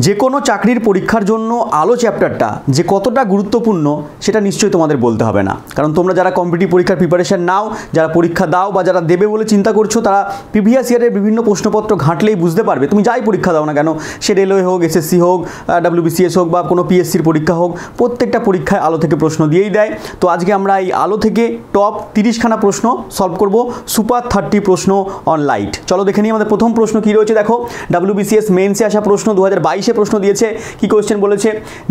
जे कोनो चाकरिर परीक्षार जोन्नो आलो चैप्टारटा जे कतटा गुरुत्वपूर्ण सेटा निश्चयई तोमादेर बोलते हबे ना, कारण तोमरा जारा कम्पिटिटिव परीक्षार प्रिपारेशन नाओ, जारा परीक्षा दाओ बा जारा देबे बोले चिंता करछो, तारा प्रिभियास इयारेर बिभिन्न प्रश्नपत्र घाटलेई बुझते पारबे। तुमि जाई परीक्षा दाओ ना केन, से रेलवे होक, एसएससी होक, डब्ल्यूबीसीएस होक बा कोनो पीएससिर परीक्षा होक, प्रत्येकटा परीक्षाय आलो थेके प्रश्न दिएई देय। तो आजके आमरा एई आलो थेके टप 30 खाना प्रश्न सल्व करबो, सुपार 30 प्रश्न अन लाइट। चलो देखे निई आमादेर प्रथम प्रश्न कि रयेछे। देखो, डब्ल्यूबीसीएस मेन्से आसा प्रश्न 2022 प्रश्न दिए कि क्वेश्चन बोले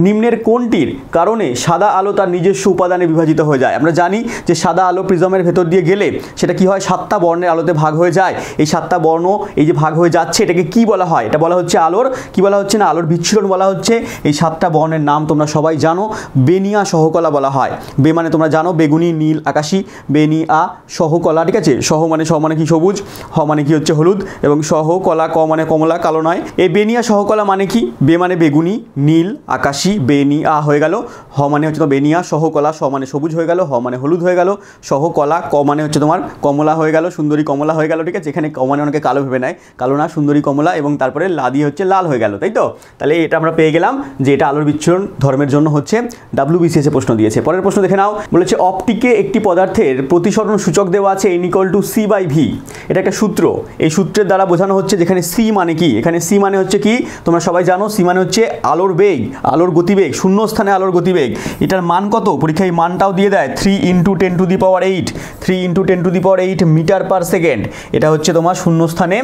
निम्नेर कोनटिर कारणे सादा आलो तार निजस्व उपादाने विभाजित हो जाए। आमरा जानी जे सादा आलो प्रिजमेर भेतर दिए गेले सेटा कि हय, सातटा बर्णेर आलोते भाग हो जाए। एई सातटा बर्ण एई जे भाग हो जाच्छे एटाके कि बला हय? एटा बला हच्छे आलोर कि बला हच्छे ना, आलोर विच्छिदन बला हच्छे। एई सातटा बर्णेर नाम तोमरा सबाई जानो, बेनिया सहकला बला हय। बे माने तोमरा जानो बेगुनी, नील, आकाशी, बेनिया सहकला, ठीक आछे। सह माने सह माने कि सबुज, ह माने कि हच्छे हलुद एबं सहकला क माने कमला, कालो नय। एई बेनिया सहकला माने कि बे माने बेगुनी, नील, आकाशी, बेनिया हो गेल, ह माने हच्छे बेनिया सहकला, स माने सबुज हो गेल, ह माने हलुद हो गेल, सहकला क माने हच्छे तोमार कमला हो गेल, सुंदरी कमला हो गेल, ठीक आछे। एखाने क माने अनेके कालो भेबे नेय, कालो ना, सुंदरी कमला एबं तारपरे लादी हच्छे लाल हो गेल, ताई तो। ताहले एटा आमरा पेये गेलाम जे एटा आलोर विच्छरण धर्मेर जोन्नो हच्छे डब्ल्यूबीसीएस ए प्रश्न दिएछे। परेर प्रश्न देखे नाओ, बोलेछे अपटिके एकटी पदार्थेर प्रतिसरण सूचक देवा आछे n = c/v। एटा एकटा सूत्र, एई सूत्रेर द्वारा बोझानो हच्छे जेखाने c माने कि, एखाने c माने हच्छे कि तोमरा सबाई जानो, सी माने हच्छे आलोर बेग, आलोर गतिबेग, शून्य स्थाने आलोर गतिबेग। एटार मान कत? परीक्षाय मानटाओ दिए देय 3 × 10⁸ 3 × 10⁸ मीटार पर सेकेंड। एटा हच्छे तोमार शून्य स्थाने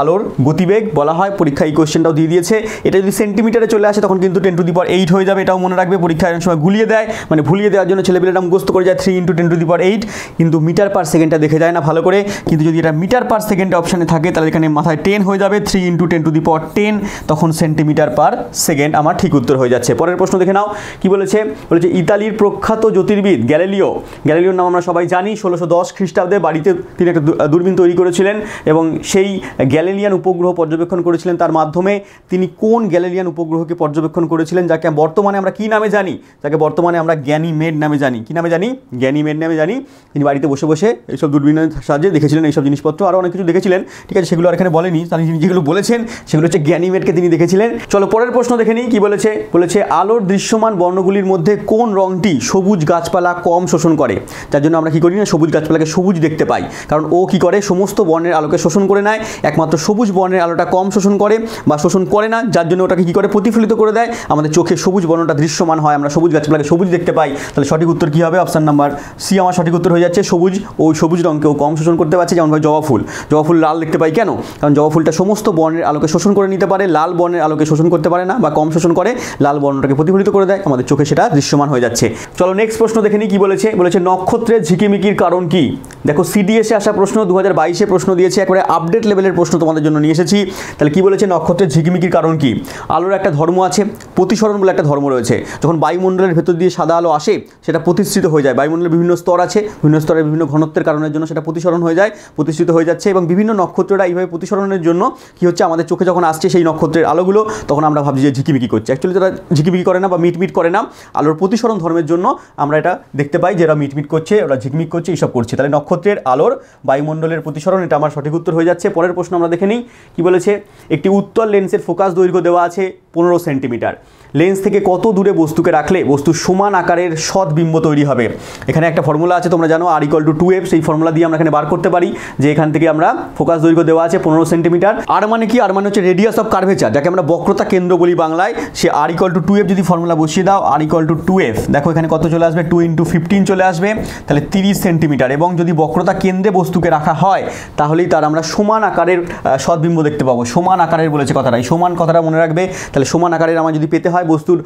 आलोर गतिबेग बला हय। परीक्षाय क्वेश्चनटाओ दिए दिएछे। एटा যদি সেন্টিমিটারে চলে আসে তখন কিন্তু 10⁸ হয়ে যাবে। এটাও মনে রাখবে, পরীক্ষায় অনেক সময় গুলিয়ে দেয়, মানে ভুলিয়ে দেওয়ার জন্য ছেলেপেলেরা মুখস্থ করে যায় 3 × 10⁸, কিন্তু মিটার পার সেকেন্ডটা দেখে যায় না ভালো করে। কিন্তু যদি এটা মিটার পার সেকেন্ডে অপশানে থাকে তাহলে এখানে মাথায় 10 হয়ে যাবে, 3 × 10⁸ তখন সেন্টিমিটার পার সেকেন্ড আমার ঠিক উত্তর হয়ে যাচ্ছে। পরের প্রশ্ন দেখে নাও কি বলেছে। বলেছে ইতালির প্রখ্যাত জ্যোতির্বিদ গ্যালিলিও, গ্যালিলিওর নাম আমরা সবাই জানি, 1610 খ্রিস্টাব্দে বাড়িতে তিনি একটা দূরবীন তৈরি করেছিলেন এবং সেই গ্যালিলিয়ান উপগ্রহ পর্যবেক্ষণ করেছিলেন। তার মাধ্যমে তিনি কোন গ্যালিলিয়ান উপগ্রহকে পর্যবেক্ষণ করেছিলেন যাকে বর্তমানে আমরা কি নামে জানি? যাকে বর্তমানে আমরা গ্যানিমেড নামে জানি। কি নামে জানি? গ্যানিমেড নামে জানি। তিনি বাড়িতে বসে বসে এইসব দূরবীনের সাহায্যে দেখেছিলেন এইসব জিনিসপত্র, আরও অনেক কিছু দেখেছিলেন, ঠিক আছে। সেগুলো আর এখানে বলেনি, তার যেগুলো বলেছেন সেগুলো হচ্ছে গ্যানিমেডকে তিনি দেখেছিলেন। চলো পরের প্রশ্ন দেখে নিই কি বলেছে। বলেছে আলোর দৃশ্যমান বর্ণগুলির মধ্যে কোন রঙটি সবুজ গাছপালা কম শোষণ করে? যার জন্য আমরা কি করি না, সবুজ গাছপালাকে সবুজ দেখতে পাই, কারণ ও কি করে সমস্ত বর্ণের আলোকে শোষণ করে নেয়, একমাত্র সবুজ বর্ণের আলোটা কম শোষণ করে বা শোষণ করে না, যার জন্য ওটাকে কি করে প্রতিফলিত করে দেয়, আমাদের চোখে সবুজ বর্ণটা দৃশ্যমান হয়, আমরা সবুজ গাছপালাকে সবুজ দেখতে পাই। তাহলে সঠিক উত্তর কি হবে? অপশান নাম্বার সি আমার সঠিক উত্তর হয়ে যাচ্ছে, সবুজ। ও সবুজ রঙকেও কম শোষণ করতে পারছে। যেমনভাবে জবা ফুল, জবা ফুল লাল দেখতে পাই কেন? কারণ জবা ফুলটা সমস্ত বর্ণের আলোকে শোষণ করে নিতে পারে, লাল বর্ণের আলোকে শোষণ করতে পারে না বা কম শোষণ করে, লাল বর্ণটাকে প্রতিফলিত করে দেয়, আমাদের চোখে সেটা দৃশ্যমান হয়ে যাচ্ছে। চলো নেক্সট প্রশ্ন দেখে নিই কি বলেছে। বলেছে নক্ষত্রের ঝিকিমিকির কারণ কি? দেখো সিডিএসে আসা প্রশ্ন, 2022-এ প্রশ্ন দিয়েছে, একবারে আপডেট লেভেলের প্রশ্ন তোমাদের জন্য নিয়ে এসেছি। তাহলে কি বলেছে? নক্ষত্রের ঝিকিমিকির কারণ কি? আলোর একটা ধর্ম আছে, প্রতিসরণ বলে একটা ধর্ম রয়েছে। যখন বায়ুমণ্ডলের ভেতর দিয়ে সাদা আলো আসে সেটা প্রতিসৃত হয়ে যায়, বায়ুমণ্ডলের বিভিন্ন স্তর আছে, বিভিন্ন স্তরের বিভিন্ন ঘনত্বের কারণের জন্য সেটা প্রতিসরণ হয়ে যায়, প্রতিসৃত হয়ে যাচ্ছে এবং বিভিন্ন নক্ষত্ররা এইভাবে প্রতিসরণের জন্য কি হচ্ছে, আমাদের চোখে যখন আসছে সেই নক্ষত্রের আলোগুলো তখন আমরা ভাবছি যে ঝিকিমিকি করছে। অ্যাকচুয়ালি তারা ঝিকিমিকি করে না বা মিটমিট করে না, আলোর প্রতিসরণ ধর্মের জন্য আমরা এটা দেখতে পাই যে এরা মিটমিট করছে, ওরা ঝিকমিক করছে, এইসব করছে। তাহলে নক্ষত্রের আলোর বায়ুমণ্ডলের প্রতিসরণ, এটা আমার সঠিক উত্তর হয়ে যাচ্ছে। পরের প্রশ্ন আমরা দেখে নিই কি বলেছে। একটি উত্তল লেন্সের ফোকাস দৈর্ঘ্য দেওয়া আছে 15 সেন্টিমিটার। লেন্স থেকে কত দূরে বস্তুকে রাখলে বস্তু সমান আকারের সদবিম্ব তৈরি হবে? এখানে একটা ফর্মুলা আছে তোমরা জানো, R = 2f, সেই ফর্মুলা দিয়ে আমরা এখানে বার করতে পারি যে এখান থেকে আমরা ফোকাস দৈর্ঘ্য দেওয়া আছে 15 সেন্টিমিটার। আর মানে কি? আর মানে হচ্ছে রেডিয়াস অফ কার্ভেচার, যাকে আমরা বক্রতা কেন্দ্র বলি বাংলায়। সে R = 2f যদি ফর্মুলা বসিয়ে দাও, R = 2f, দেখো এখানে কত চলে আসবে, 2 × 15 চলে আসবে, তাহলে 30 সেন্টিমিটার। এবং যদি বক্রতা কেন্দ্রে বস্তুকে রাখা হয় তাহলেই তার আমরা সমান আকারের সদবিম্ব দেখতে পাবো। সমান আকারের বলেছে কথাটা, এই সমান কথাটা মনে রাখবে। তাহলে সমান আকারের আমার যদি পেতে হয়, বস্তুর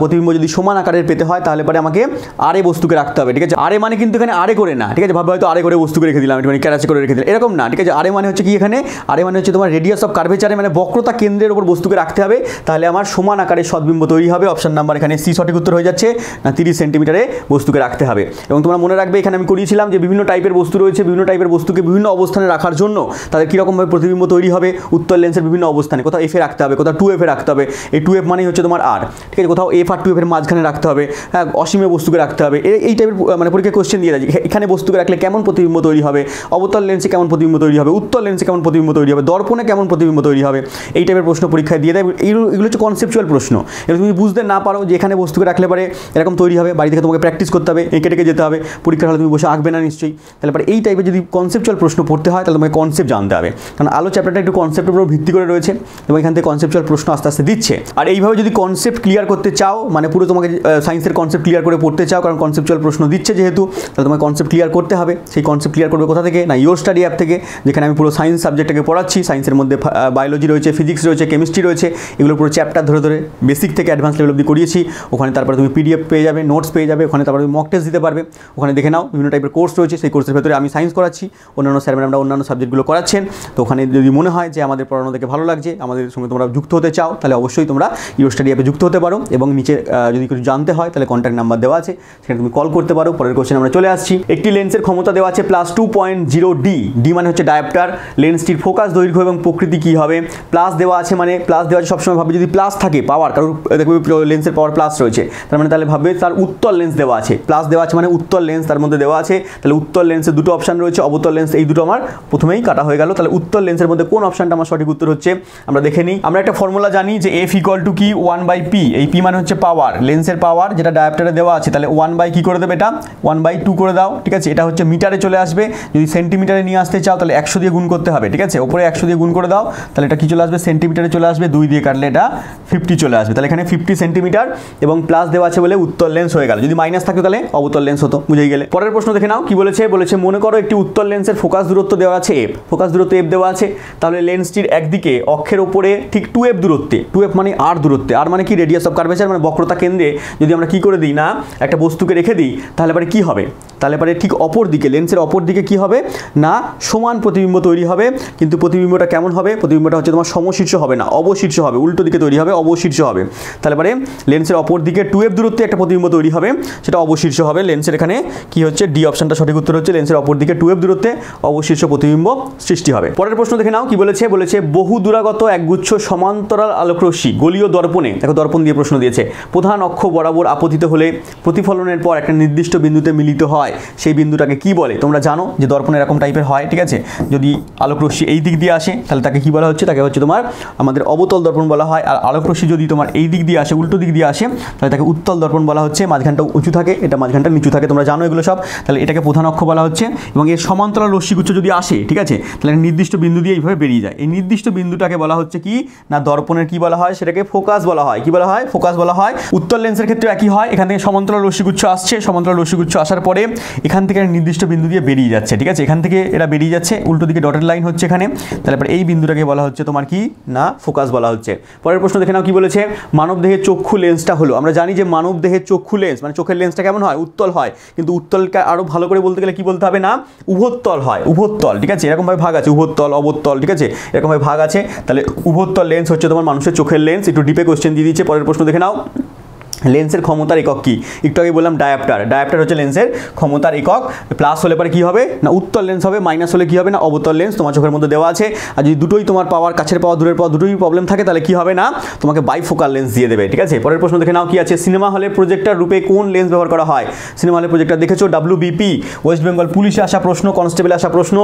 প্রতিবিম্ব যদি সমান আকারের পেতে হয় তাহলে পরে আমাকে আরে বস্তুকে রাখতে হবে, ঠিক আছে। আরে মানে কিন্তু এখানে আরে করে না, ঠিক আছে, ভাববে হয়তো আরে করে বস্তুকে রেখে দিলাম, মানে ক্যারাচে করে রেখে দিলাম, এরকম না, ঠিক আছে। আরে মানে হচ্ছে কি এখানে? আরে মানে হচ্ছে তোমার রেডিয়াস অফ কার্ভেচারে, মানে বক্রতা কেন্দ্রের উপর বস্তুকে রাখতে হবে, তাহলে আমার সমান আকারের সদবিম্ব তৈরি হবে। অপশান নাম্বার এখানে সি সঠিক উত্তর হয়ে যাচ্ছে, না 30 সেন্টিমিটারে বস্তুকে রাখতে হবে। এবং তোমরা মনে রাখবে এখানে আমি করিয়েছিলাম যে বিভিন্ন টাইপের বস্তু রয়েছে, বিভিন্ন টাইপের বস্তুকে বিভিন্ন অবস্থানে রাখার জন্য তাদের কীরকমভাবে প্রতিবিম্ব তৈরি হবে, উত্তল লেন্সের বিভিন্ন অবস্থানে, কোথাও এফে রাখতে হবে, কোথাও 2f রাখতে হবে, এই 2f মানে হচ্ছে তোমার আর, ঠিক আছে, কোথাও F আর 2f মাঝখানে রাখতে হবে, হ্যাঁ অসীমে বস্তুকে রাখতে হবে, এই টাইপের মানে পরীক্ষা কোশ্চেন দিয়ে দেয় এখানে বস্তুকে রাখলে কেমন প্রতিবিম্ব তৈরি হবে, অবতল লেন্সে কেমন প্রতিবিম্ব তৈরি হবে, উত্তল লেন্সে কেমন প্রতিবিম্ব তৈরি হবে, দর্পণে কেমন প্রতিবিম্ব তৈরি হবে, এই টাইপের প্রশ্ন পরীক্ষায় দিয়ে দেয়। हच्छे कन्सेप्चुअल प्रश्न तुम बुझते ना पारो एखाने बस्तुके राखले पारे एरकम तैरी होबे बाड़ीते तुम्हें प्रैक्टिस करते होबे एंके टेके जेते होबे परीक्षार हले तुम बसे आंकबे ना निश्चयई ताहले पारे एई टाइपेर यदि कन्सेप्चुअल प्रश्न पढ़ते हैं तुम्हें कन्सेप्ट जानते होबे कारण आलो चैप्टारटा एकटु कन्सेप्टेर उपर भित्ति करे रयेछे एबं एखान थेके कन्सेप्चुअल प्रश्न आस्ते आस्ते दिচ্ছে और এইভাবে যদি कन्सेप्ट क्लियर करते चाओ माने पुरो तुम्हें साइंसर कन्सेप्ट क्लियर कर पढ़ते चाओ कारण कन्सेप्चुअल प्रश्न दिচ্ছে যেহেতু তাহলে तुम्हें कन्सेप्ट क्लियर करते हैं से कन्सेप्ट क्लियर करबे कोथा थेके ना Yourstudy ऐप थेके जेखाने आमि पुरो साइंस सब्जेक्टटाके पढ़ाচ্ছি साइंसर मध्य बायोलॉजी रयेছে फिजिक्स रयेছে केमिस्ट्री रयेছে এগুলো পুরো চ্যাপ্টার ধরে ধরে बेसिक থেকে অ্যাডভান্স লেভেল অবধি করিয়েছি ওখানে তারপরে তুমি পিডিএফ পেয়ে যাবে নোটস পেয়ে যাবে ওখানে তারপরে তুমি মক টেস্ট দিতে পারবে ওখানে দেখে নাও বিভিন্ন টাইপের কোর্স রয়েছে সেই কোর্সের ভিতরে আমি সায়েন্স করাচ্ছি অন্যান্য স্যার ম্যাডামরা অন্যান্য সাবজেক্টগুলো করাচ্ছেন তো ওখানে যদি মনে হয় যে আমাদের পড়ানো থেকে ভালো লাগছে আমাদের সঙ্গে তোমরা যুক্ত হতে চাও তাহলে অবশ্যই তোমরা Yourstudy অ্যাপে যুক্ত হতে পারো এবং নিচে যদি কিছু জানতে হয় তাহলে কন্টাক্ট নাম্বার দেওয়া আছে সেখানে তুমি কল করতে পারো পরের কোশ্চেন আমরা চলে আসছি একটি লেন্সের ক্ষমতা দেওয়া আছে +2.0D ডি মানে হচ্ছে ডায়াপ্টার লেন্সটির ফোকাস দৈর্ঘ্য এবং প্রকৃতি কি হবে প্লাস দেওয়া আছে মানে প্লাস দেওয়া আছে সব সময় ভাবে যদি প্লাস থাকে পাওয়ার কারণ দেখো লেন্সের পাওয়ার প্লাস রয়েছে তার মানে তাহলে ভাবে তার উত্তল লেন্স দেওয়া আছে প্লাস দেওয়া আছে মানে উত্তল লেন্স তার মধ্যে দেওয়া আছে তাহলে উত্তল লেন্সে দুটো অপশন রয়েছে অবতল লেন্স এই দুটো আমার প্রথমেই কাটা হয়ে গেল তাহলে উত্তল লেন্সের মধ্যে কোন অপশনটা আমার সঠিক উত্তর হচ্ছে আমরা দেখে নিই আমরা একটা ফর্মুলা জানি যে f = কি 1/p এই p মানে হচ্ছে পাওয়ার লেন্সের পাওয়ার যেটা ডায়াপ্টারে দেওয়া আছে তাহলে 1/ কি করে দেবে এটা 1/2 করে দাও ঠিক আছে এটা হচ্ছে মিটারে চলে আসবে যদি সেন্টিমিটারে নিয়ে আসতে চাও তাহলে 100 দিয়ে গুণ করতে হবে ঠিক আছে উপরে 100 দিয়ে গুণ করে দাও তাহলে এটা কি চলে আসবে সেন্টিমিটারে চলে আসবে 2 দিয়ে কাটলে এটা 50 চলে আসবে তাহলে এখানে 50 সেন্টিমিটার এবং প্লাস দেওয়া আছে বলে উত্তল লেন্স হয়ে গেল যদি মাইনাস থাকতো তাহলে অবতল লেন্স হতো বুঝেই গেলে পরের প্রশ্ন দেখে নাও কি বলেছে বলেছে মনে করো একটি উত্তল লেন্সের ফোকাস দূরত্ব দেওয়া আছে f ফোকাস দূরত্ব f দেওয়া আছে তাহলে লেন্সটির একদিকে অক্ষের উপরে ঠিক 2f দূরত্বে 2f মানে r দূরত্বে r মানে কি রেডিয়াস অফ কার্ভেচার মানে বক্রতা কেন্দ্রে যদি আমরা কি করে দিই না একটা বস্তুকে রেখে দিই তাহলে পরে কি হবে তাহলে পরে ঠিক অপর দিকে লেন্সের অপর দিকে কি হবে না সমান প্রতিবিম্ব তৈরি হবে কিন্তু প্রতিবিম্বটা কেমন হবে প্রতিবিম্বটা হচ্ছে তোমার সমশীর্ষ হবে না অবশীর্ষ হবে উল্টো দিকে তৈরি হবে অবশীর্ষ হবে তাহলে পরে লেন্সের অপর দিকে 2f দূরত্বে একটা প্রতিবিম্ব তৈরি হবে সেটা অবশীর্ষ হবে লেন্সের এখানে কি হচ্ছে d অপশনটা সঠিক উত্তর হচ্ছে লেন্সের অপর দিকে 2f দূরত্বে অবশীর্ষ প্রতিবিম্ব সৃষ্টি হবে পরের প্রশ্ন দেখে নাও কি বলেছে বলেছে বহু দূরাগত একগুচ্ছ সমান্তরাল আলোকরশ্মি গোলীয় দর্পণে দেখো দর্পণ দিয়ে প্রশ্ন দিয়েছে প্রধান অক্ষ বরাবর আপতিত হলে প্রতিফলনের পর একটা নির্দিষ্ট বিন্দুতে মিলিত হয় সেই বিন্দুটাকে কি বলে তোমরা জানো যে দর্পণ এরকম টাইপের হয় ঠিক আছে যদি আলোকরশ্মি এই দিক দিয়ে আসে তাহলে তাকে কি বলা হচ্ছে তাকে হচ্ছে তোমার আমাদের অবতল দর্পণ বলা হয় আর আলোকরশ্মি যদি তোমার এই দিক দিয়ে আসে উল্টো দিক দিয়ে আসে তাহলে তাকে উত্তল দর্পণ বলা হচ্ছে মাঝখানটা উঁচু থাকে এটা মাঝখানটা নিচু থাকে তোমরা জানো এগুলো সব তাহলে এটাকে প্রধান অক্ষ বলা হচ্ছে এবং এর সমান্তরাল রশ্মিগুচ্ছ যদি আসে ঠিক আছে তাহলে নির্দিষ্ট বিন্দু দিয়ে এইভাবে বেরিয়ে যায় এই নির্দিষ্ট বিন্দুটাকে বলা হচ্ছে কি না দর্পণের কি বলা হয় সেটাকে ফোকাস বলা হয় কি বলা হয় ফোকাস বলা হয় উত্তল লেন্সের ক্ষেত্রে একই হয় এখান থেকে সমান্তরাল রশ্মিগুচ্ছ আসছে সমান্তরাল রশ্মিগুচ্ছ আসার পরে এখান থেকে নির্দিষ্ট বিন্দু দিয়ে বেরিয়ে যাচ্ছে ঠিক আছে এখান থেকে এটা বেরিয়ে যাচ্ছে উল্টো দিকে ডটেড লাইন হচ্ছে এখানে তারপরে এই বিন্দুটাকে বলা হচ্ছে তোমার কি না ফোকাস বলা হচ্ছে পরের প্রশ্ন দেখে নাও কি বলেছে মানবদেহের চক্ষু লেন্সটা হলো আমরা জানি যে মানবদেহের চক্ষু লেন্স মানে চোখের লেন্সটা কেমন হয় উত্তল হয় কিন্তু উত্তলকে আরো ভালো করে বলতে গেলে কি বলতে হবে না উভোত্তল হয় উভোত্তল ঠিক আছে এরকম ভাবে ভাগ আছে উভোত্তল অবতল ঠিক আছে এরকম ভাবে ভাগ আছে তাহলে উভোত্তল লেন্স হচ্ছে তোমার মানুষের চোখের লেন্স একটু ডিপে কোশ্চেন দিয়ে দিয়েছে পরের প্রশ্ন দেখে নাও লেন্সের ক্ষমতার একক কি একটু আগে বললাম ডায়াপ্টার ডায়াপ্টার হচ্ছে লেন্সের ক্ষমতার একক প্লাস হলে পরে কি হবে না উত্তল লেন্স হবে মাইনাস হলে কি হবে না অবতল লেন্স তোমার চোখের মধ্যে দেওয়া আছে আর যদি দুটোই তোমার পাওয়ার কাছের পাওয়া দূরের পাওয়া দুটোই প্রবলেম থাকে তাহলে কি হবে না তোমাকে বাইফোকাল লেন্স দিয়ে দেবে ঠিক আছে পরের প্রশ্ন দেখে নাও কি আছে সিনেমা হলে প্রজেক্টর রূপে কোন লেন্স ব্যবহার করা হয় সিনেমা হলে প্রজেক্টর দেখেছো WBP ওয়েস্ট বেঙ্গল পুলিশে আসা প্রশ্ন কনস্টেবলে আসা প্রশ্ন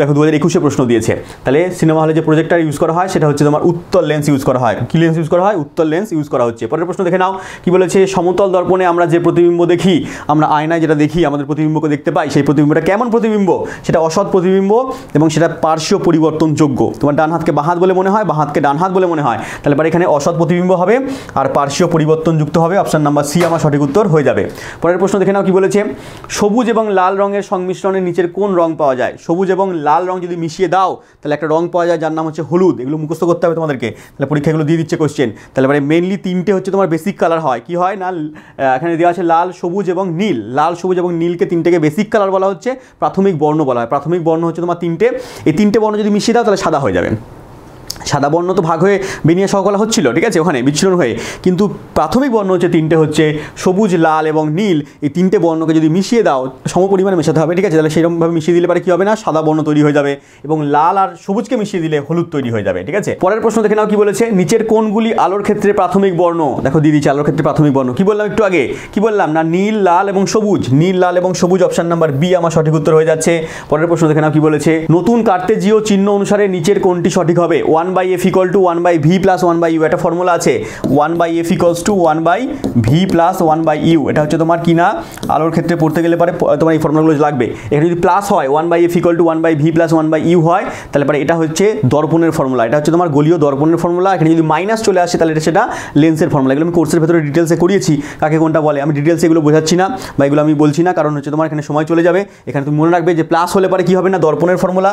দেখো 2021 প্রশ্ন দিয়েছে তাহলে সিনেমা হলে যে প্রজেক্টর ইউজ করা হয় সেটা হচ্ছে তোমার উত্তল লেন্স ইউজ করা হয় কি লেন্স ইউজ করা হয় উত্তল লেন্স ইউজ করা হচ্ছে পরের প্রশ্ন দেখে নাও কি বলেছে সমতল দর্পণে আমরা যে প্রতিবিম্ব দেখি আমরা আয়নায় যেটা দেখি আমাদের প্রতিবিম্বকে দেখতে পাই সেই প্রতিবিম্বটা কেমন প্রতিবিম্ব সেটা অসৎ প্রতিবিম্ব এবং সেটা পার্শ্ব পরিবর্তনযোগ্য তোমার ডান হাতকে বাঁ হাত বলে মনে হয় বাঁ হাতকে ডান হাত বলে মনে হয় তাহলে পরে এখানে অসৎ প্রতিবিম্ব হবে আর পার্শ্ব পরিবর্তনযুক্ত হবে অপশন নাম্বার সি আমার সঠিক উত্তর হয়ে যাবে পরের প্রশ্ন দেখে নাও কি বলেছে সবুজ এবং লাল রঙের সংমিশ্রণে নিচের কোন রং পাওয়া যায় সবুজ এবং লাল রং যদি মিশিয়ে দাও তাহলে একটা রং পাওয়া যায় যার নাম হচ্ছে হলুদ এগুলো মুখস্থ করতে হবে তোমাদেরকে তাহলে পরীক্ষাগুলো দিয়ে দিচ্ছে কোশ্চেন তাহলে মানে মেইনলি তিনটে হচ্ছে তোমার বেসিক কালার হয় কি হয় না এখানে দেওয়া আছে লাল সবুজ এবং নীল লাল সবুজ এবং নীলকে তিনটেকে বেসিক কালার বলা হচ্ছে প্রাথমিক বর্ণ বলা হয় প্রাথমিক বর্ণ হচ্ছে তোমার তিনটে এই তিনটে বর্ণ যদি মিশিয়ে দাও তাহলে সাদা হয়ে যাবে সাদা বর্ণ তো ভাগ হয়ে বেনিয়া সহকলা হচ্ছিল ঠিক আছে ওখানে বিচ্ছিন্ন হয়ে কিন্তু প্রাথমিক বর্ণ হচ্ছে তিনটে হচ্ছে সবুজ লাল এবং নীল এই তিনটে বর্ণকে যদি মিশিয়ে দাও সমপরিমাণে মেশাতে হবে ঠিক আছে তাহলে সেরকমভাবে মিশিয়ে দিলে পরে কী হবে না সাদা বর্ণ তৈরি হয়ে যাবে এবং লাল আর সবুজকে মিশিয়ে দিলে হলুদ তৈরি হয়ে যাবে ঠিক আছে পরের প্রশ্ন দেখে নাও কি বলেছে নিচের কোনগুলি আলোর ক্ষেত্রে প্রাথমিক বর্ণ দেখো দিদি আলোর ক্ষেত্রে প্রাথমিক বর্ণ কি বললাম একটু আগে কি বললাম না নীল লাল এবং সবুজ নীল লাল এবং সবুজ অপশন নাম্বার বি আমার সঠিক উত্তর হয়ে যাচ্ছে পরের প্রশ্ন দেখে নাও কি বলেছে নতুন কার্তেজীয় চিহ্ন অনুসারে নিচের কোনটি সঠিক হবে 1 1 by f equal to 1 by v plus 1 by u এটা ফর্মুলা আছে 1 by f equals to 1 by v plus 1 by u এটা হচ্ছে তোমার কিনা আলোর ক্ষেত্রে পড়তে গেলে পারে তোমার এই ফর্মুলাগুলো লাগবে এখানে যদি প্লাস হয় 1 by f equal to 1 by v plus 1 by u হয় তাহলে পরে এটা হচ্ছে দর্পণের ফর্মুলা এটা হচ্ছে তোমার গোলীয় দর্পণের ফর্মুলা এখানে যদি মাইনাস চলে আসে তাহলে এটা সেটা লেন্সের ফর্মুলা এগুলো আমি কোর্সের ভিতরে ডিটেইলসে করিয়েছি কাকে কোনটা বলে আমি ডিটেইলসে এগুলো বোঝাচ্ছি না বা এগুলো আমি বলছি না কারণ হচ্ছে তোমার এখানে সময় চলে যাবে এখানে তুমি মনে রাখবে যে প্লাস হলে পরে কি হবে না দর্পণের ফর্মুলা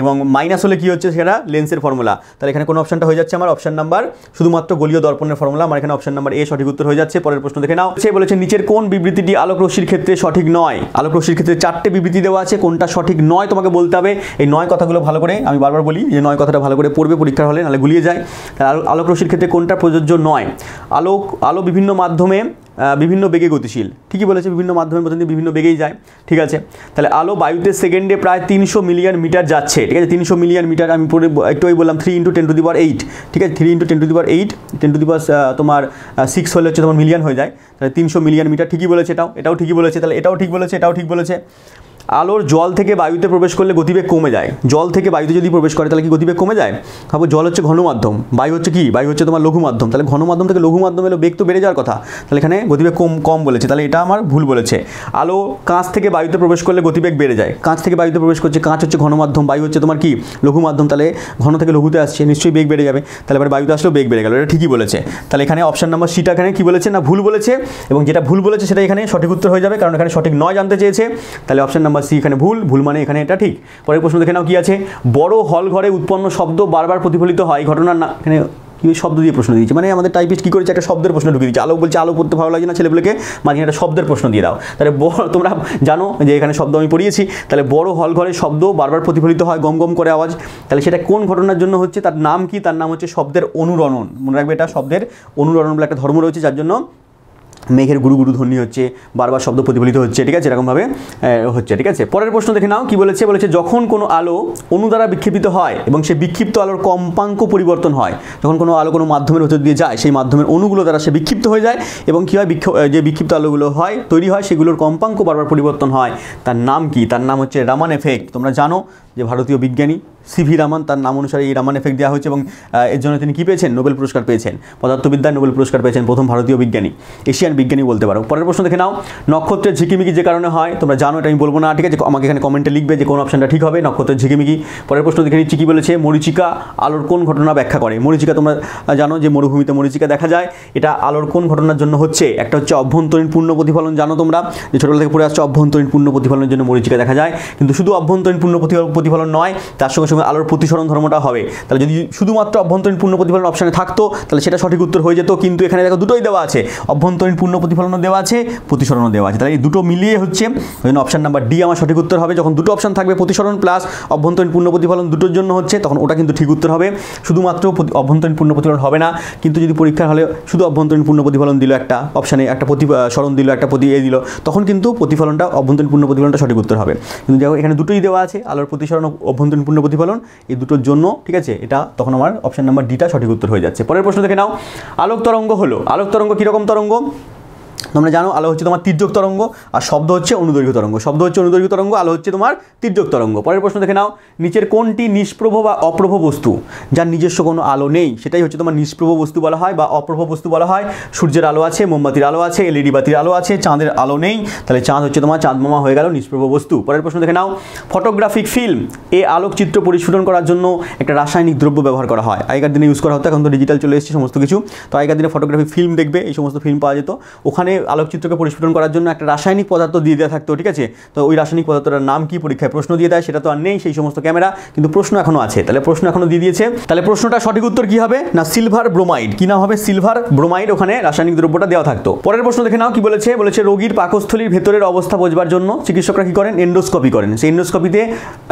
এবং মাইনাস হলে কি হচ্ছে সেটা লেন্সের ফর্মুলা তাহলে এখানে কোন অপশনটা হয়ে যাচ্ছে আমার অপশন নাম্বার শুধুমাত্র গোলীয় দর্পণের ফর্মুলা আমার এখানে অপশন নাম্বার এ সঠিক উত্তর হয়ে যাচ্ছে পরের প্রশ্ন দেখে নাও সে বলেছে নিচের কোন বিবৃতিটি আলোকরশ্মির ক্ষেত্রে সঠিক নয় আলোকরশ্মির ক্ষেত্রে চারটি বিবৃতি দেওয়া আছে কোনটা সঠিক নয় তোমাকে বলতে হবে এই নয় কথাগুলো ভালো করে আমি বারবার বলি যে নয় কথাটা ভালো করে পড়বে পরীক্ষার হলে নালে গুলিয়ে যায় তাহলে আলোকরশ্মির ক্ষেত্রে কোনটা প্রযোজ্য নয় আলো বিভিন্ন মাধ্যমে বিভিন্ন বেগে গতিশীল ঠিকই বলেছে বিভিন্ন মাধ্যমের মধ্যে বিভিন্ন বেগেই যায় ঠিক আছে তাহলে আলো বায়ুতে সেকেন্ডে প্রায় 300 মিলিয়ন মিটার যাচ্ছে ঠিক আছে 300 মিলিয়ন মিটার আমি পরে একটুই বললাম 3 × 10⁸ ঠিক আছে 3 × 10⁸ 10⁸ তোমার 6 হলে হচ্ছে তোমার মিলিয়ন হয়ে যায় তাহলে 300 মিলিয়ন মিটার ঠিকই বলেছে এটাও ঠিকই বলেছে তাহলে এটাও ঠিক বলেছে এটাও ঠিক বলেছে আলোর জল থেকে বায়ুতে প্রবেশ করলে গতিবেগ কমে যায় জল থেকে বায়ুতে যদি প্রবেশ করে তাহলে কি গতিবেগ কমে যায় ভাবো জল হচ্ছে ঘন মাধ্যম বায়ু হচ্ছে কি বায়ু হচ্ছে তোমার লঘু মাধ্যম তাহলে ঘন মাধ্যম থেকে লঘু মাধ্যম এলো বেগ তো বেড়ে যাওয়ার কথা তাহলে এখানে গতিবেগ কম বলেছে তাহলে এটা আমার ভুল বলেছে আলো কাঁচ থেকে বায়ুতে প্রবেশ করলে গতিবেগ বেড়ে যায় কাঁচ থেকে বায়ুতে প্রবেশ করছে কাঁচ হচ্ছে ঘন মাধ্যম বায়ু হচ্ছে তোমার কি লঘু মাধ্যম তাহলে ঘন থেকে লঘুতে আসছে নিশ্চয়ই বেগ বেড়ে যাবে তাহলে এবার বায়ুতে আসলেও বেগ বেড়ে গেল এটা ঠিকই বলেছে তাহলে এখানে অপশন নাম্বার সিটা এখানে কি বলেছে না ভুল বলেছে এবং যেটা ভুল বলেছে সেটা এখানে সঠিক উত্তর হয়ে যাবে কারণ এখানে সঠিক নয় জানতে চেয়েছে তাহলে অপশন নাম্বার সি এখানে ভুল ভুল মানে এখানে এটা ঠিক পরের প্রশ্ন দেখে নাও কি আছে বড় হল ঘরে উৎপন্ন শব্দ বারবার প্রতিফলিত হয় ঘটনার না এখানে কি শব্দ দিয়ে প্রশ্ন দিয়েছে মানে আমাদের টাইপিস্ট কি করেছে একটা শব্দের প্রশ্ন ঢুকিয়ে দিয়েছে আলো বলছে আলো পড়তে ভালো লাগে না ছেলেগুলোকে মানে একটা শব্দের প্রশ্ন দিয়ে দাও তাহলে তোমরা জানো যে এখানে শব্দ আমি পড়িয়েছি তাহলে বড় হল ঘরে শব্দ বারবার প্রতিফলিত হয় গম গম করে আওয়াজ তাহলে সেটা কোন ঘটনার জন্য হচ্ছে তার নাম কি তার নাম হচ্ছে শব্দের অনুরণন মনে রাখবে এটা শব্দের অনুরণন বলে একটা ধর্ম রয়েছে যার জন্য মেঘের গুরু গুরু ধ্বনি হচ্ছে বারবার শব্দ প্রতিফলিত হচ্ছে ঠিক আছে এরকমভাবে হচ্ছে ঠিক আছে পরের প্রশ্ন দেখে নাও কি বলেছে বলেছে যখন কোনো আলো অণু দ্বারা বিক্ষিপ্ত হয় এবং সেই বিক্ষিপ্ত আলোর কম্পাঙ্ক পরিবর্তন হয় যখন কোনো আলো কোনো মাধ্যমের ভেতর দিয়ে যায় সেই মাধ্যমের অণুগুলো দ্বারা সে বিক্ষিপ্ত হয়ে যায় এবং কী হয় যে বিক্ষিপ্ত আলোগুলো হয় তৈরি হয় সেগুলোর কম্পাঙ্ক বারবার পরিবর্তন হয় তার নাম কি তার নাম হচ্ছে রামান এফেক্ট তোমরা জানো যে ভারতীয় বিজ্ঞানী সিভি রামান তার নাম অনুসারে এই রামান এফেক্ট দেওয়া হয়েছে এবং এর জন্য তিনি কী পেয়েছেন নোবেল পুরস্কার পেয়েছেন পদার্থবিদ্যায় নোবেল পুরস্কার পেয়েছেন প্রথম ভারতীয় বিজ্ঞানী এশিয়ান বিজ্ঞানী বলতে পারো পরের প্রশ্ন দেখে নাও নক্ষত্রের ঝিকিমিকি যে কারণে হয় তোমরা জানো এটা আমি বলবো না ঠিক আছে আমাকে এখানে কমেন্টে লিখবে যে কোন অপশনটা ঠিক হবে নক্ষত্রের ঝিকিমিকি পরের প্রশ্ন দেখে নিচ্ছি কী বলেছে মরীচিকা আলোর কোন ঘটনা ব্যাখ্যা করে মরীচিকা তোমরা জানো যে মরুভূমিতে মরীচিকা দেখা যায় এটা আলোর কোন ঘটনার জন্য হচ্ছে একটা হচ্ছে অভ্যন্তরীণ পূর্ণ প্রতিফলন জানো তোমরা যে ছোটোবেলা থেকে পড়ে আসছে অভ্যন্তরীণ পূর্ণ প্রতিফলনের জন্য মরীচিকা দেখা যায় কিন্তু শুধু অভ্যন্তরীণ পূর্ণ প্রতিফলন নয় তার সঙ্গে সঙ্গে আলোর প্রতিসরণ ধর্মটা হবে তাহলে যদি শুধুমাত্র অভ্যন্তরীণ পূর্ণ প্রতিফলন অপশানে থাকতো তাহলে সেটা সঠিক উত্তর হয়ে যেত কিন্তু এখানে দেখো দুটোই দেওয়া আছে অভ্যন্তরীণ পূর্ণ প্রতিফলনও দেওয়া আছে প্রতিসরণও দেওয়া আছে তাহলে এই দুটো মিলিয়ে হচ্ছে ওই জন্য অপশান নাম্বার ডি আমার সঠিক উত্তর হবে যখন দুটো অপশান থাকবে প্রতিসরণ প্লাস অভ্যন্তরীণ পূর্ণ প্রতিফলন দুটোর জন্য হচ্ছে তখন ওটা কিন্তু ঠিক উত্তর হবে শুধুমাত্র অভ্যন্তরীণ পূর্ণ প্রতিফলন হবে না কিন্তু যদি পরীক্ষার হলে শুধু অভ্যন্তরীণ পূর্ণ প্রতিফলন দিল একটা অপশানে একটা প্রতিসরণ দিল একটা দিল তখন কিন্তু প্রতিফলনটা অভ্যন্তরীণ পূর্ণ প্রতিফলনটা সঠিক উত্তর হবে কিন্তু দেখো এখানে দুটোই দেওয়া আছে আলোর প্রতিসরণ অভ্যন্তরীণ পূর্ণ প্রতিফলন এই দুটোর জন্য ঠিক আছে এটা তখন আমার অপশন নাম্বার ডিটা সঠিক উত্তর হয়ে যাচ্ছে পরের প্রশ্ন দেখে নাও আলোক তরঙ্গ হলো আলোক তরঙ্গ কীরকম তরঙ্গ তোমরা জানো আলো হচ্ছে তোমার তির্যক তরঙ্গ আর শব্দ হচ্ছে অনুদৈর্ঘ্য তরঙ্গ আলো হচ্ছে তোমার তির্যক তরঙ্গ পরের প্রশ্ন দেখে নাও নিচের কোনটি নিষ্প্রভ বা অপ্রভ বস্তু যার নিজস্ব কোনো আলো নেই সেটাই হচ্ছে তোমার নিষ্প্রভ বস্তু বলা হয় বা অপ্রভ বস্তু বলা হয় সূর্যের আলো আছে মোমবাতির আলো আছে এলইডি বাতির আলো আছে চাঁদের আলো নেই তাহলে চাঁদ হচ্ছে তোমার চাঁদমামা হয়ে গেল নিষ্প্রভ বস্তু পরের প্রশ্ন দেখে নাও ফটোগ্রাফিক ফিল্ম এ আলোকচিত্র পরিস্ফুটন করার জন্য একটা রাসায়নিক দ্রব্য ব্যবহার করা হয় আগেকার দিনে ইউজ করা হতো এখন তো ডিজিটাল চলে এসেছে সমস্ত কিছু তো আগেকার দিনে ফটোগ্রাফিক ফিল্ম দেখবে এই সমস্ত ফিল্ম পাওয়া যেত ওখানে আলোকচিত্রকে পরিস্ফুটন করার জন্য একটা রাসায়নিক পদার্থ দিয়ে দেওয়া থাকতো ঠিক আছে তো ওই রাসায়নিক পদার্থটার নাম কি পরীক্ষায় প্রশ্ন দিয়ে দেয় সেটা তো আর নেই সেই সমস্ত ক্যামেরা কিন্তু প্রশ্ন এখনও আছে তাহলে প্রশ্ন এখনও দিয়ে দিয়েছে তাহলে প্রশ্নটা সঠিক উত্তর কি হবে না সিলভার ব্রোমাইড কি না হবে সিলভার ব্রোমাইড ওখানে রাসায়নিক দ্রব্যটা দেওয়া থাকতো পরের প্রশ্ন দেখে নাও কি বলেছে বলেছে রোগীর পাকস্থলীর ভেতরের অবস্থা বোঝবার জন্য চিকিৎসকরা কী করেন এন্ডোস্কোপি করেন সেই এন্ডোস্কোপিতে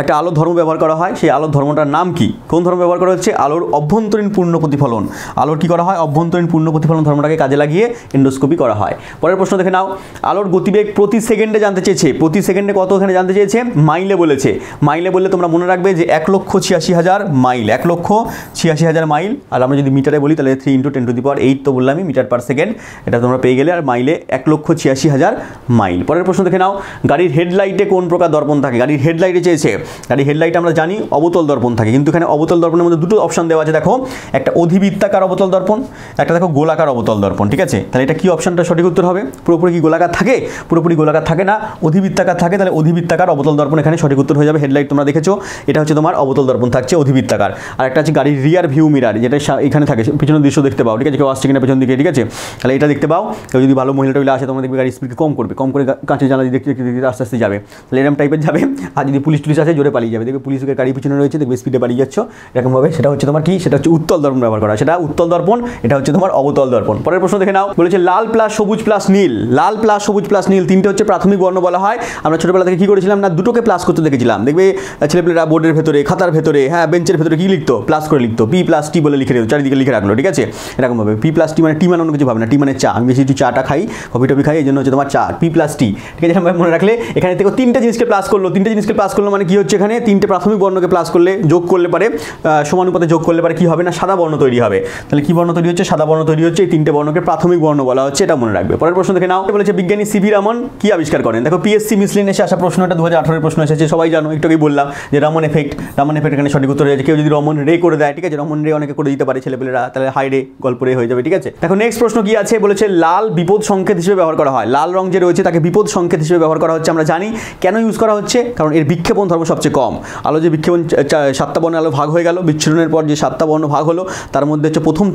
একটা আলো ধর্ম ব্যবহার করা হয় সেই আলোর ধর্মটার নাম কি কোন ধর্ম ব্যবহার করা হচ্ছে আলোর অভ্যন্তরীণ পূর্ণ প্রতিফলন আলোর কি করা হয় অভ্যন্তরীণ পূর্ণ প্রতিফলন ধর্মটাকে কাজে লাগিয়ে এন্ডোস্কোপি করা হয় পরের প্রশ্ন দেখে নাও, আলোর গতিবেগ প্রতি সেকেন্ডে জানতে চেয়েছে, প্রতি সেকেন্ডে কত এখানে জানতে চেয়েছে, মাইলে বলেছে। মাইলে বললে তোমরা মনে রাখবে যে 1,86,000 মাইল, 1,86,000 মাইল। আর আমরা যদি মিটারে বলি তাহলে 3 × 10⁸ তো বললামই মিটার পার সেকেন্ড, এটা তোমরা পেয়ে গেলে। আর মাইলে 1,86,000 মাইল। পরের প্রশ্ন দেখে নাও, গাড়ির হেডলাইটে কোন প্রকার দর্পণ থাকে? গাড়ির হেডলাইটে চেয়েছে, গাড়ির হেডলাইট আমরা জানি অবতল দর্পণ থাকে, কিন্তু এখানে অবতল দর্পণের মধ্যে দুটো অপশন দেওয়া আছে, দেখো একটা অধিবৃত্তাকার অবতল দর্পণ, একটা দেখো গোলাকার অবতল দর্পণ। ঠিক আছে, তাহলে এটা কি অপশনটা সঠিক উত্তর হবে? পুরোপুরি কি গোলাকার থাকে? পুরোপুরি গোলাকার থাকে না, অধিবৃত্তাকার থাকে, তাহলে অধিবৃত্তাকার অবতল দর্পণ এখানে সঠিক উত্তর হয়ে যাবে। হেডলাইট তোমরা দেখেছো, এটা হচ্ছে তোমার অবতল দর্পণ থাকছে অধিবৃত্তাকার। আর একটা আছে গাড়ির রিয়ার ভিউ মিরার, যেটা এখানে থাকে, পিছনের দৃশ্য দেখতে পাও। ঠিক আছে, কেউ আসছে কিনা পেছন দিকে, ঠিক আছে তাহলে এটা দেখতে পাও। কেউ যদি ভালো মহিলা টহিলা আসে তোমরা দেখবে গাড়ির স্পিড কম করবে, কম করে কাছে জানা দেখতে দেখতে আস্তে আস্তে যাবে, তাহলে এরকম টাইপের যাবে। আর যদি পুলিশ টুলিশ আসে জোরে পালিয়ে যাবে, দেখবে পুলিশের গাড়ি পিছনে রয়েছে দেখবে স্পিডে পালিয়ে যাচ্ছ, এরকমভাবে। সেটা হচ্ছে তোমার কি, সেটা হচ্ছে উত্তল দর্পণ ব্যবহার করা, সেটা উত্তল দর্পণ, এটা হচ্ছে তোমার অবতল দর্পণ। পরের প্রশ্ন দেখে নাও, বলেছে লাল প্লাস সবুজ প্লাস নীল, লাল প্লাস সবুজ প্লাস নীল তিনটে হচ্ছে প্রাথমিক বর্ণ বলা হয়। আমরা ছোটবেলা থেকে কি করেছিলাম না, দুটোকে প্লাস করতে দেখেছিলাম, দেখবে ছেলেপেলেরা বোর্ডের ভেতরে, খাতার ভেতরে, হ্যাঁ বেঞ্চের ভেতরে কি লিখতো, প্লাস করে লিখতো, P+T বলে লিখে দেবে, চারিদিকে লিখে রাখলো। ঠিক আছে, এরকমভাবে P+T মানে টি মানে অন্য কিছু ভাবে না, টি মানে চা, আমি বেশি একটু চাটা খাই, কফি টফি খাই, এই জন্য হচ্ছে তোমার চা, P+T। ঠিক আছে, আমরা মনে রাখলে এখানে থেকে তিনটে জিনিসকে প্লাস করলো, তিনটে জিনিসকে প্লাস করলো মানে কি হচ্ছে, এখানে তিনটে প্রাথমিক বর্ণকে প্লাস করলে, যোগ করলে পারে, সমানুপাতে যোগ করলে পারে কি হবে না, সাদা বর্ণ তৈরি হবে। তাহলে কি বর্ণ তৈরি হচ্ছে, সাদা বর্ণ তৈরি হচ্ছে। এই তিনটে বর্ণকে প্রাথমিক বর্ণ বলা হচ্ছে, এটা মনে রাখবে। পরের প্রশ্ন দেখে নাও, বলেছে বিজ্ঞানী সিভি রামন কি আবিষ্কার করেন? দেখো PSC মিসলিনেসে আসা প্রশ্ন, এটা 2018-এর প্রশ্ন এসেছে, সবাই জানো, একটু আগেই বললাম যে রামন এফেক্ট, রামন এফেক্ট এখানে সঠিক উত্তর হয়েছে। কেউ যদি রমন রে করে দেয়, ঠিক আছে রমন রে অনেকে করে দিতে পারে ছেলেপেলেরা, তাহলে হাই রে গল্প রে হয়ে যাবে। ঠিক আছে, দেখো নেক্সট প্রশ্ন কি আছে, বলেছে লাল বিপদ সংকেত হিসেবে ব্যবহার করা হয়, লাল রং যে রয়েছে তাকে বিপদ সংকেত হিসেবে ব্যবহার করা হচ্ছে। আমরা জানি কেন ইউজ করা হচ্ছে, কারণ এর বিক্ষেপণ ধর্ম সবচেয়ে কম। আলো যে বিক্ষেপণ, 7টা বর্ণ আলো ভাগ হয়ে গেল, বিচ্ছুরণের পর যে 7টা বর্ণ ভাগ হলো তার মধ্যে হচ্ছে প্রথম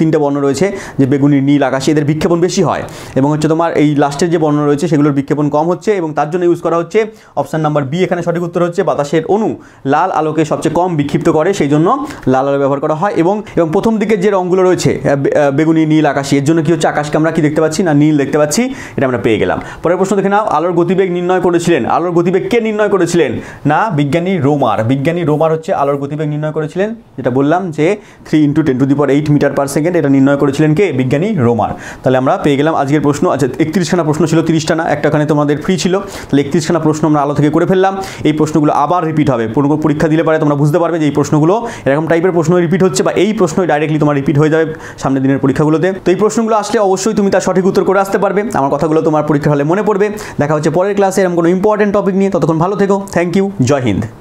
তিনটে বর্ণ রয়েছে যে বেগুনি, নীল, আকাশি, এদের বিক্ষেপণ বেশি হয়, এবং হচ্ছে তোমার এই লাস্টের যে বর্ণ রয়েছে সেগুলোর বিক্ষেপণ কম হচ্ছে, এবং তার জন্য ইউজ করা হচ্ছে। অপশান নাম্বার B এখানে সঠিক উত্তর হচ্ছে, বাতাসের অণু লাল আলোকে সবচেয়ে কম বিক্ষিপ্ত করে, সেই জন্য লাল আলো ব্যবহার করা হয়। এবং প্রথম দিকের যে রঙগুলো রয়েছে বেগুনি, নীল, আকাশি, এর জন্য কি হচ্ছে, আকাশকে আমরা কি দেখতে পাচ্ছি না, নীল দেখতে পাচ্ছি, এটা আমরা পেয়ে গেলাম। পরের প্রশ্ন দেখে নাও, আলোর গতিবেগ নির্ণয় করেছিলেন, আলোর গতিবেগ কে নির্ণয় করেছিলেন না, বিজ্ঞানী রোমার, বিজ্ঞানী রোমার হচ্ছে আলোর গতিবেগ নির্ণয় করেছিলেন, যেটা বললাম যে 3 × 10⁸ মিটার পার সেকেন্ড, এটা নির্ণয় করেছিলেন কে, বিজ্ঞানী রোমার। তাহলে আমরা পেয়ে গেলাম আজকের প্রশ্ন। আচ্ছা, 31খানা প্রশ্ন ছিল, 30টা না, একটাখানে তোমাদের ফ্রি ছিল, তাহলে 31খানা প্রশ্ন আমরা আলো থেকে করে ফেললাম। এই প্রশ্নগুলো আবার রিপিট হবে, পুরো পরীক্ষা দিলে পারে তোমরা বুঝতে পারবে যে এই প্রশ্নগুলো এরকম টাইপের প্রশ্ন রিপিট হচ্ছে, বা এই প্রশ্ন ডাইরেক্টলি তোমার রিপিট হয়ে যাবে সামনের দিনের পরীক্ষাগুলোতে। তো এই প্রশ্নগুলো আসলে অবশ্যই তুমি তার সঠিক উত্তর করে আসতে পারবে। আমার কথাগুলো তোমার পরীক্ষা হলে মনে পড়বে। দেখা হচ্ছে পরের ক্লাসে এরকম কোনো ইম্পর্টেন্ট টপিক নিয়ে, ততক্ষণ ভালো থেকো। Thank you, Joy Hind.